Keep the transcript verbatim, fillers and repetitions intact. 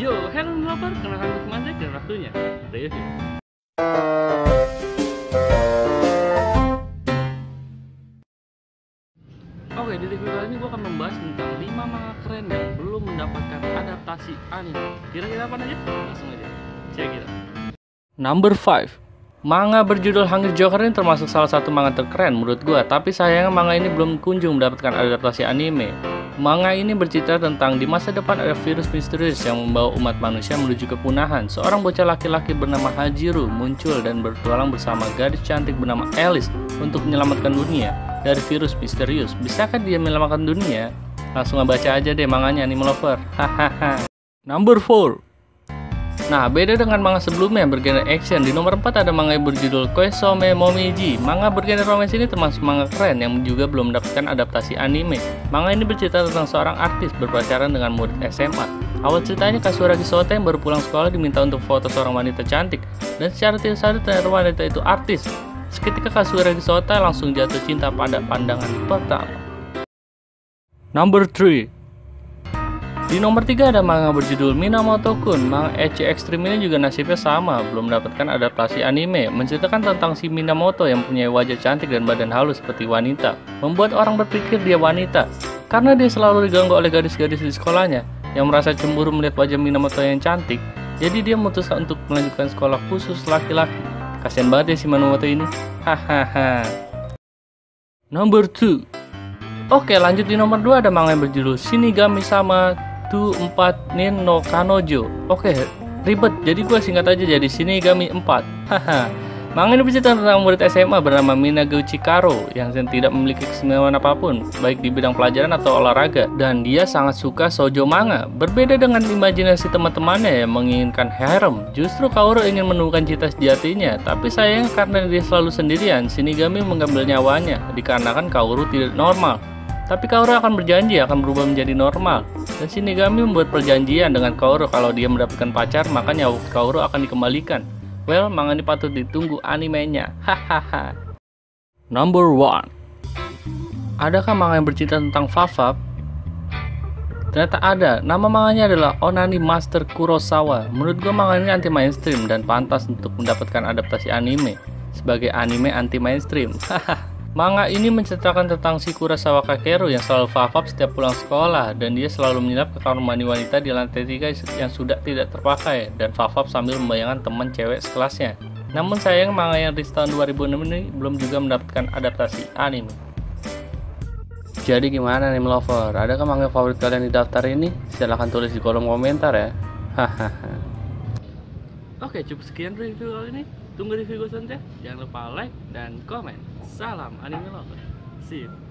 Yo, halo lover, kenalkan ke teman saya dan waktunya review. Oke, di review kali ini gue akan membahas tentang lima manga keren yang belum mendapatkan adaptasi anime. Kira-kira apa aja? Langsung aja, check it out. Number five. Manga berjudul Hunger Joker ini termasuk salah satu manga terkeren menurut gua, tapi sayangnya manga ini belum kunjung mendapatkan adaptasi anime. Manga ini bercerita tentang di masa depan ada virus misterius yang membawa umat manusia menuju kepunahan. Seorang bocah laki-laki bernama Hajiru muncul dan bertualang bersama gadis cantik bernama Alice untuk menyelamatkan dunia dari virus misterius. Bisakah dia menyelamatkan dunia? Langsung baca aja deh manganya anime lover. Hahaha. Number four. Nah, beda dengan manga sebelumnya yang bergenre action, di nomor empat ada manga yang berjudul Koe Sume Momiji. Manga bergenre romance ini termasuk manga keren yang juga belum mendapatkan adaptasi anime. Manga ini bercerita tentang seorang artis berpacaran dengan murid S M A. Awal ceritanya Kasuragi Sota yang baru pulang sekolah diminta untuk foto seorang wanita cantik, dan secara tidak sadar ternyata wanita itu artis. Seketika Kasuragi Sota langsung jatuh cinta pada pandangan pertama. Number three. Di nomor tiga ada manga berjudul Minamoto-kun. Manga Ecchi Extreme ini juga nasibnya sama, belum mendapatkan adaptasi anime. Menceritakan tentang si Minamoto yang punya wajah cantik dan badan halus seperti wanita, membuat orang berpikir dia wanita, karena dia selalu diganggu oleh gadis-gadis di sekolahnya yang merasa cemburu melihat wajah Minamoto yang cantik. Jadi dia memutuskan untuk melanjutkan sekolah khusus laki-laki. Kasian banget ya si Minamoto ini. Hahaha. Number two. Oke, lanjut di nomor dua ada manga yang berjudul Shinigami sama dua empat Nin no Kanojo. Oke, ribet, jadi gue singkat aja jadi Shinigami empat. Haha. Manga ini bercerita tentang murid S M A bernama Minaguchi Karo yang tidak memiliki kesenangan apapun, baik di bidang pelajaran atau olahraga, dan dia sangat suka shoujo manga. Berbeda dengan imajinasi teman-temannya yang menginginkan harem, justru Kaoru ingin menemukan cita sejatinya, tapi sayang karena dia selalu sendirian, Shinigami mengambil nyawanya dikarenakan Kaoru tidak normal. Tapi Kaoru akan berjanji akan berubah menjadi normal, dan Shinigami membuat perjanjian dengan Kaoru kalau dia mendapatkan pacar maka nyawa Kaoru akan dikembalikan. Well, manga ini patut ditunggu animenya. Hahaha. Number one. Adakah manga yang bercerita tentang Fafab? Ternyata ada. Nama manganya adalah Onani Master Kurosawa. Menurut gua manga ini anti mainstream dan pantas untuk mendapatkan adaptasi anime sebagai anime anti mainstream. Hahaha. Manga ini menceritakan tentang si Kurosawa Kakeru yang selalu fafab setiap pulang sekolah, dan dia selalu menginap ke kamar mandi wanita di lantai tiga yang sudah tidak terpakai dan fafab sambil membayangkan teman cewek sekelasnya. Namun sayang manga yang rilis tahun dua ribu enam ini belum juga mendapatkan adaptasi anime. Jadi gimana anime lover? Adakah manga favorit kalian di daftar ini? Silahkan tulis di kolom komentar ya. Hahaha. Oke, cukup sekian review kali ini. Tunggu review gue selanjutnya. Jangan lupa like dan komen. Salam anime lover. See you.